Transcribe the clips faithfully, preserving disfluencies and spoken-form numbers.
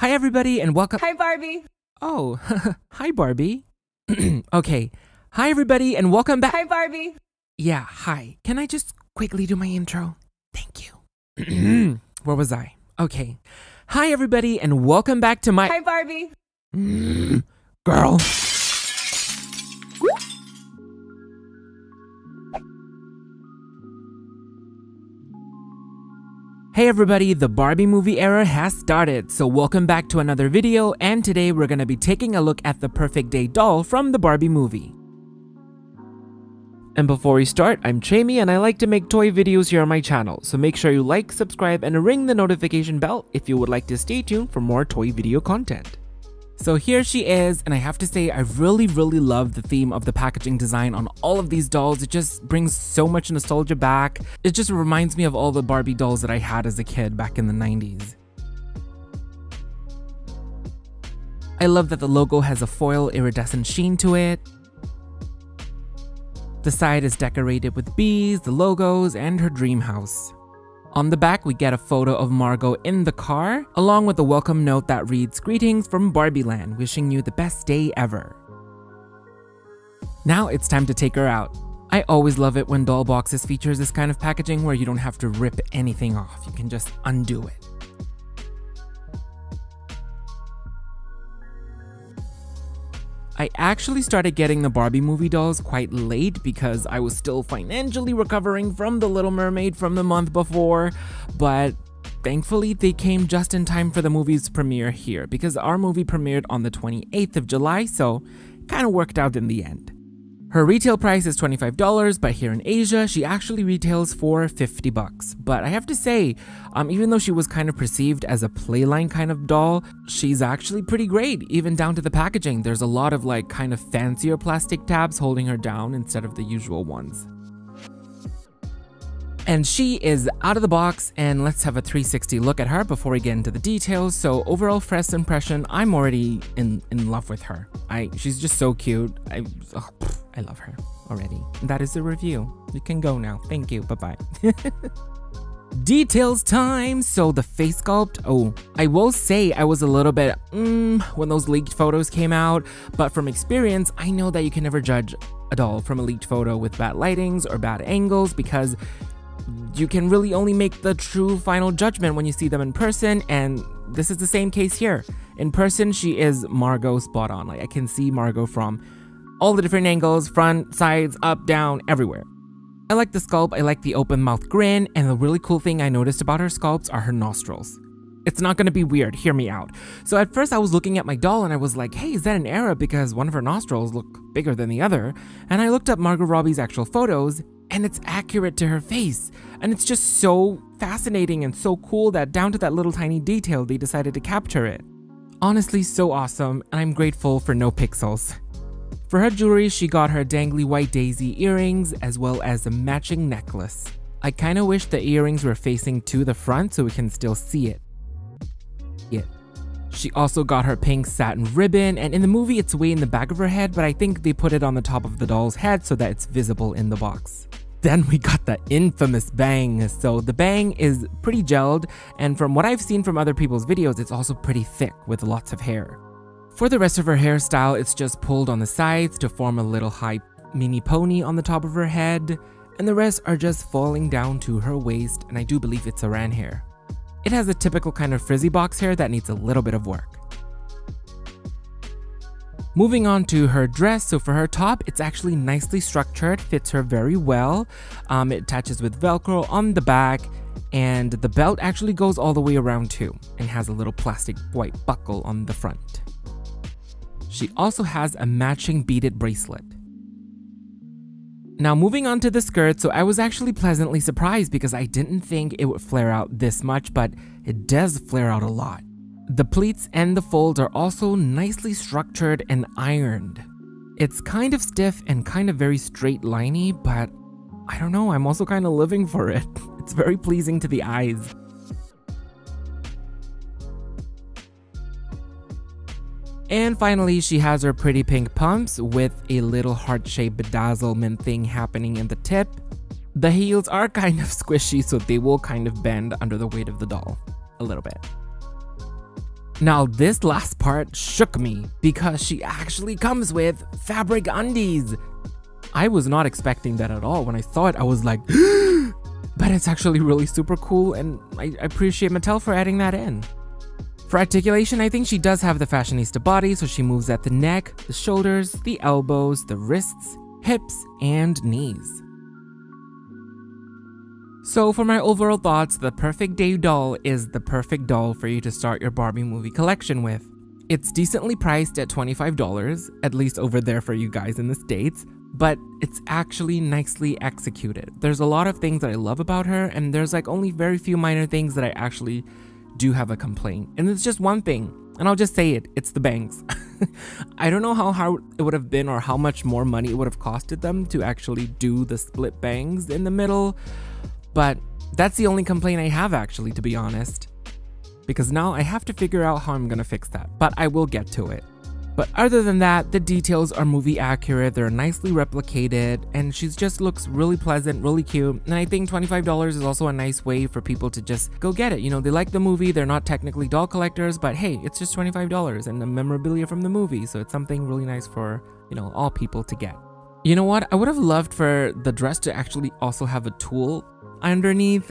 Hi everybody and welcome- Hi Barbie! Oh, hi Barbie. Okay, hi everybody and welcome back- Hi Barbie! Yeah, hi. Can I just quickly do my intro? Thank you. Where was I? Okay. Hi everybody and welcome back to my- Hi Barbie! Mm, girl! Hey everybody, the Barbie movie era has started, so welcome back to another video, and today we're gonna be taking a look at the Perfect Day doll from the Barbie movie. And before we start, I'm Chaymie and I like to make toy videos here on my channel, so make sure you like, subscribe, and ring the notification bell if you would like to stay tuned for more toy video content. So here she is, and I have to say I really really love the theme of the packaging design on all of these dolls. It just brings so much nostalgia back. It just reminds me of all the Barbie dolls that I had as a kid back in the nineties. I love that the logo has a foil iridescent sheen to it. The side is decorated with bees, the logos, and her dream house. On the back, we get a photo of Margot in the car, along with a welcome note that reads, "Greetings from Barbie Land, wishing you the best day ever." Now it's time to take her out. I always love it when doll boxes feature this kind of packaging where you don't have to rip anything off, you can just undo it. I actually started getting the Barbie movie dolls quite late because I was still financially recovering from The Little Mermaid from the month before, but thankfully they came just in time for the movie's premiere here because our movie premiered on the twenty-eighth of July, so kind of worked out in the end. Her retail price is twenty-five dollars, but here in Asia, she actually retails for fifty bucks. But I have to say, um, even though she was kind of perceived as a playline kind of doll, she's actually pretty great, even down to the packaging. There's a lot of like kind of fancier plastic tabs holding her down instead of the usual ones. And she is out of the box, and let's have a three sixty look at her before we get into the details. So overall first impression, I'm already in, in love with her. I She's just so cute. I, oh, pff, I love her already. That is the review. You can go now. Thank you. Bye-bye. Details time! So the face sculpt, oh, I will say I was a little bit mm, when those leaked photos came out, but from experience, I know that you can never judge a doll from a leaked photo with bad lightings or bad angles because you can really only make the true final judgment when you see them in person, and this is the same case here. In person, she is Margot spot on. Like, I can see Margot from all the different angles, front, sides, up, down, everywhere. I like the sculpt, I like the open mouth grin, and the really cool thing I noticed about her sculpts are her nostrils. It's not gonna be weird, hear me out. So at first I was looking at my doll and I was like, hey, is that an error? Because one of her nostrils look bigger than the other. And I looked up Margot Robbie's actual photos, and it's accurate to her face. And it's just so fascinating and so cool that down to that little tiny detail, they decided to capture it. Honestly, so awesome, and I'm grateful for no pixels. For her jewelry, she got her dangly white daisy earrings as well as a matching necklace. I kinda wish the earrings were facing to the front so we can still see it. Yeah. She also got her pink satin ribbon, and in the movie it's way in the back of her head, but I think they put it on the top of the doll's head so that it's visible in the box. Then we got the infamous bang. So the bang is pretty gelled, and from what I've seen from other people's videos, it's also pretty thick with lots of hair. For the rest of her hairstyle, it's just pulled on the sides to form a little high mini pony on the top of her head, and the rest are just falling down to her waist, and I do believe it's Saran hair. It has a typical kind of frizzy box hair that needs a little bit of work. Moving on to her dress, so for her top, it's actually nicely structured, fits her very well. Um, it attaches with Velcro on the back, and the belt actually goes all the way around too, and has a little plastic white buckle on the front. She also has a matching beaded bracelet. Now moving on to the skirt, so I was actually pleasantly surprised because I didn't think it would flare out this much, but it does flare out a lot. The pleats and the folds are also nicely structured and ironed. It's kind of stiff and kind of very straight liney, but I don't know, I'm also kind of living for it. It's very pleasing to the eyes. And finally, she has her pretty pink pumps with a little heart-shaped bedazzlement thing happening in the tip. The heels are kind of squishy, so they will kind of bend under the weight of the doll a little bit. Now this last part shook me because she actually comes with fabric undies. I was not expecting that at all. When I saw it, I was like, but it's actually really super cool, and I appreciate Mattel for adding that in. For articulation, I think she does have the fashionista body, so she moves at the neck, the shoulders, the elbows, the wrists, hips, and knees. So for my overall thoughts, the Perfect Day doll is the perfect doll for you to start your Barbie movie collection with. It's decently priced at twenty-five dollars, at least over there for you guys in the States, but it's actually nicely executed. There's a lot of things that I love about her, and there's like only very few minor things that I actually do have a complaint. And it's just one thing, and I'll just say it, it's the bangs. I don't know how hard it would have been or how much more money it would have costed them to actually do the split bangs in the middle, but that's the only complaint I have actually, to be honest. Because now I have to figure out how I'm gonna fix that, but I will get to it. But other than that, the details are movie accurate, they're nicely replicated, and she just looks really pleasant, really cute, and I think twenty-five dollars is also a nice way for people to just go get it. You know, they like the movie, they're not technically doll collectors, but hey, it's just twenty-five dollars and the memorabilia from the movie, so it's something really nice for, you know, all people to get. You know what, I would have loved for the dress to actually also have a tulle underneath.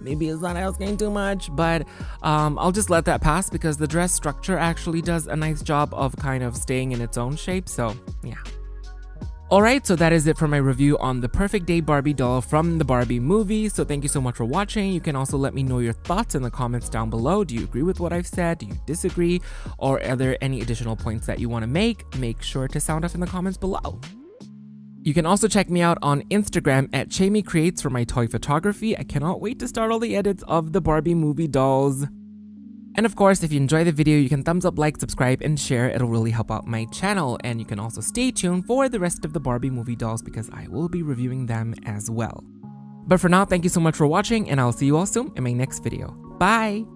Maybe it's not asking too much, but um, I'll just let that pass because the dress structure actually does a nice job of kind of staying in its own shape, so yeah. Alright, so that is it for my review on the Perfect Day Barbie doll from the Barbie movie, so thank you so much for watching. You can also let me know your thoughts in the comments down below. Do you agree with what I've said? Do you disagree? Or are there any additional points that you want to make? Make sure to sound off in the comments below. You can also check me out on Instagram at Chaymie Creates for my toy photography. I cannot wait to start all the edits of the Barbie movie dolls. And of course, if you enjoy the video, you can thumbs up, like, subscribe, and share. It'll really help out my channel. And you can also stay tuned for the rest of the Barbie movie dolls because I will be reviewing them as well. But for now, thank you so much for watching, and I'll see you all soon in my next video. Bye!